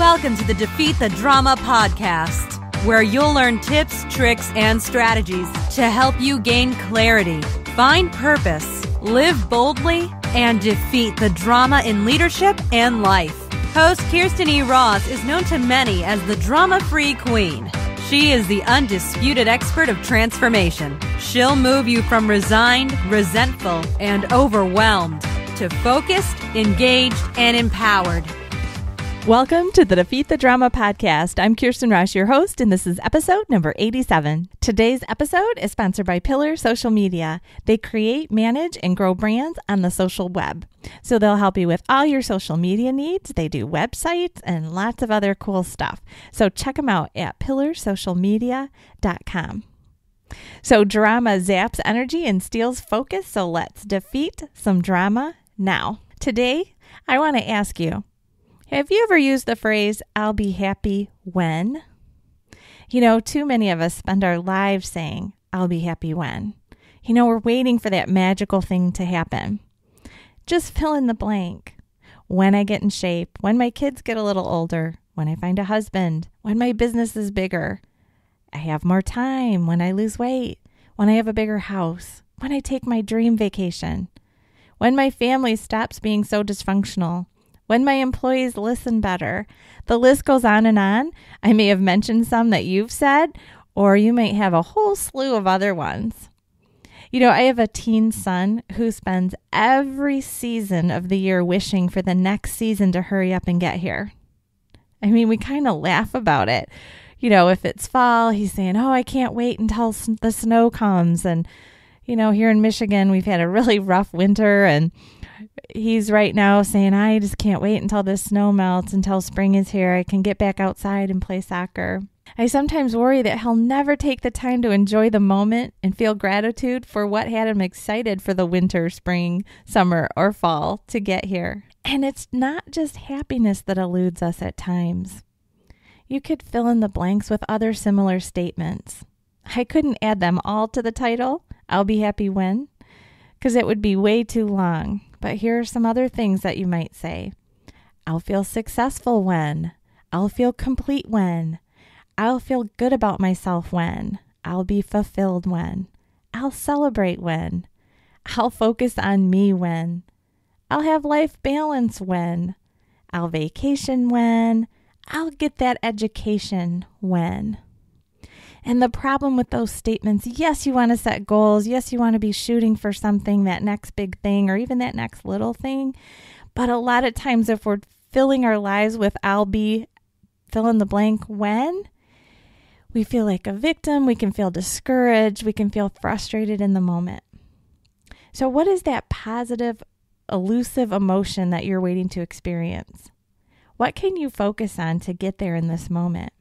Welcome to the Defeat the Drama podcast, where you'll learn tips, tricks, and strategies to help you gain clarity, find purpose, live boldly, and defeat the drama in leadership and life. Host Kirsten E. Ross is known to many as the drama-free queen. She is the undisputed expert of transformation. She'll move you from resigned, resentful, and overwhelmed to focused, engaged, and empowered. Welcome to the Defeat the Drama podcast. I'm Kirsten Ross, your host, and this is episode number 87. Today's episode is sponsored by Pillar Social Media. They create, manage, and grow brands on the social web. So they'll help you with all your social media needs. They do websites and lots of other cool stuff. So check them out at PillarSocialMedia.com. So drama zaps energy and steals focus. So let's defeat some drama now. Today, I want to ask you, have you ever used the phrase, "I'll be happy when"? You know, too many of us spend our lives saying, "I'll be happy when." You know, we're waiting for that magical thing to happen. Just fill in the blank. When I get in shape, when my kids get a little older, when I find a husband, when my business is bigger, I have more time, when I lose weight, when I have a bigger house, when I take my dream vacation, when my family stops being so dysfunctional, when my employees listen better. The list goes on and on. I may have mentioned some that you've said, or you might have a whole slew of other ones. You know, I have a teen son who spends every season of the year wishing for the next season to hurry up and get here. I mean, we kind of laugh about it. You know, if it's fall, he's saying, "Oh, I can't wait until the snow comes." And, you know, here in Michigan, we've had a really rough winter, and he's right now saying, "I just can't wait until this snow melts, until spring is here. I can get back outside and play soccer." I sometimes worry that he'll never take the time to enjoy the moment and feel gratitude for what had him excited for the winter, spring, summer, or fall to get here. And it's not just happiness that eludes us at times. You could fill in the blanks with other similar statements. I couldn't add them all to the title, "I'll be happy when," because it would be way too long. But here are some other things that you might say. "I'll feel successful when," "I'll feel complete when," "I'll feel good about myself when," "I'll be fulfilled when," "I'll celebrate when," "I'll focus on me when," "I'll have life balance when," "I'll vacation when," "I'll get that education when." And the problem with those statements, yes, you want to set goals. Yes, you want to be shooting for something, that next big thing or even that next little thing. But a lot of times if we're filling our lives with "I'll be," fill in the blank, "when," we feel like a victim. We can feel discouraged. We can feel frustrated in the moment. So what is that positive, elusive emotion that you're waiting to experience? What can you focus on to get there in this moment?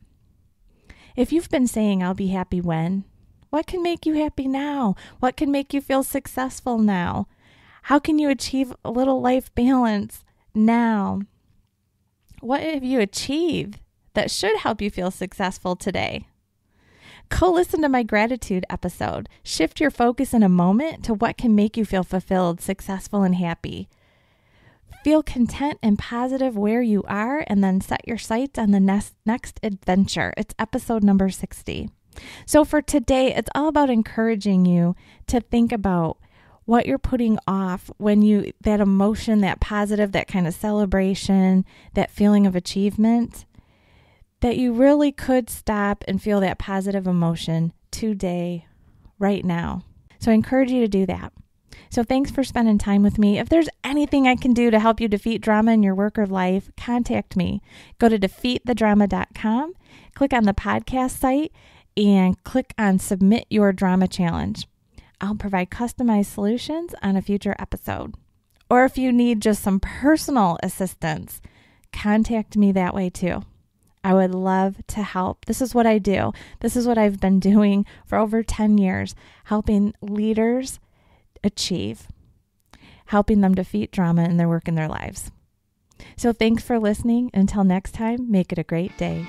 If you've been saying, "I'll be happy when," what can make you happy now? What can make you feel successful now? How can you achieve a little life balance now? What have you achieved that should help you feel successful today? Go listen to my gratitude episode. Shift your focus in a moment to what can make you feel fulfilled, successful, and happy. Feel content and positive where you are, and then set your sights on the next adventure. It's episode number 60. So for today, it's all about encouraging you to think about what you're putting off when you, that emotion, that positive, that kind of celebration, that feeling of achievement, that you really could stop and feel that positive emotion today, right now. So I encourage you to do that. So thanks for spending time with me. If there's anything I can do to help you defeat drama in your work or life, contact me. Go to DefeatTheDrama.com, click on the podcast site, and click on Submit Your Drama Challenge. I'll provide customized solutions on a future episode. Or if you need just some personal assistance, contact me that way too. I would love to help. This is what I do. This is what I've been doing for over 10 years, helping leaders achieve, helping them defeat drama in their work and their lives. So thanks for listening. Until next time, make it a great day.